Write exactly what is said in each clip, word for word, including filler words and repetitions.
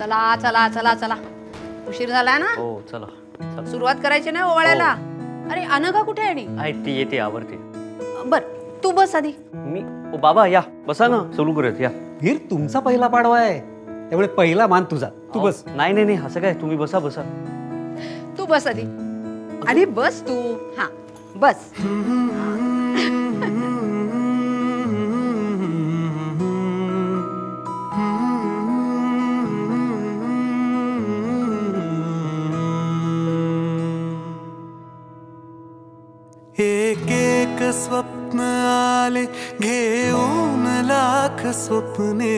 चला चला चला चला उशीर झाला ना. हो चला, चला। सुरुवात करायची ना ओवाळायला. अरे अनघा कुठे आहे? आई ती येते आवरते. बर तू बस आधी. मी ओ बाबा या बसा ना, सुरू करत या. वीर तुमचा पहिला पाडवा आहे त्यामुळे पहिला मान तुझा, तू बस. नाही नाही नाही असं काय, तुम्ही बसा बसा. तू बस आधी. अरे बस तू. हा बस. एक एक स्वप्न आले घेऊन लाख स्वप्ने,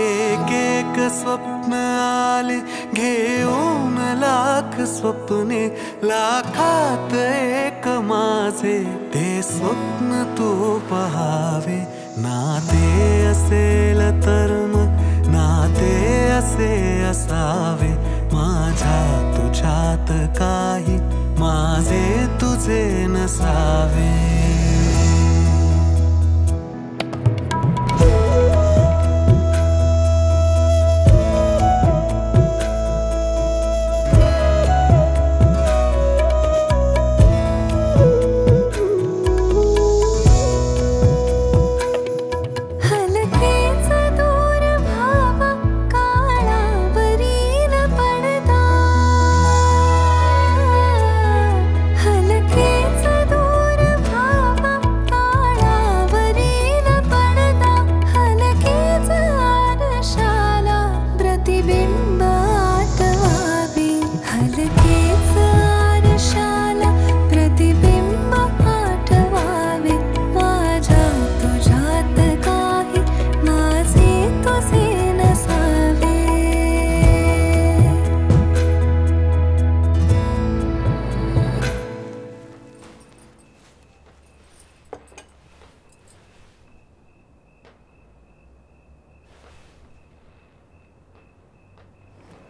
एक एक स्वप्न आले घेऊन लाख स्वप्ने, लाखात एक माझे ते स्वप्न तू पहावे. नाते असेल तर मग नाते असे असावे, माझा तुझ्यात काही माझे तुझे नसावे.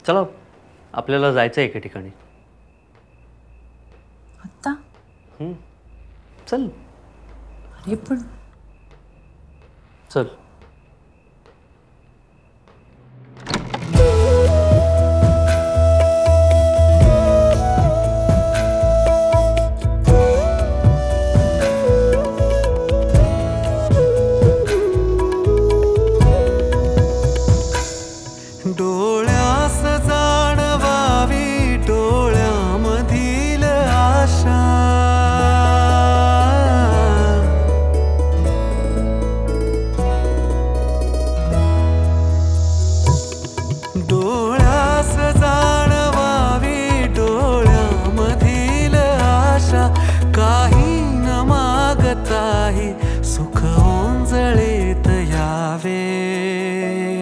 चला आपल्याला जायचं एका ठिकाणी आता. हम्म चल. अरे पण चल. सुख ओंजळीत यावे.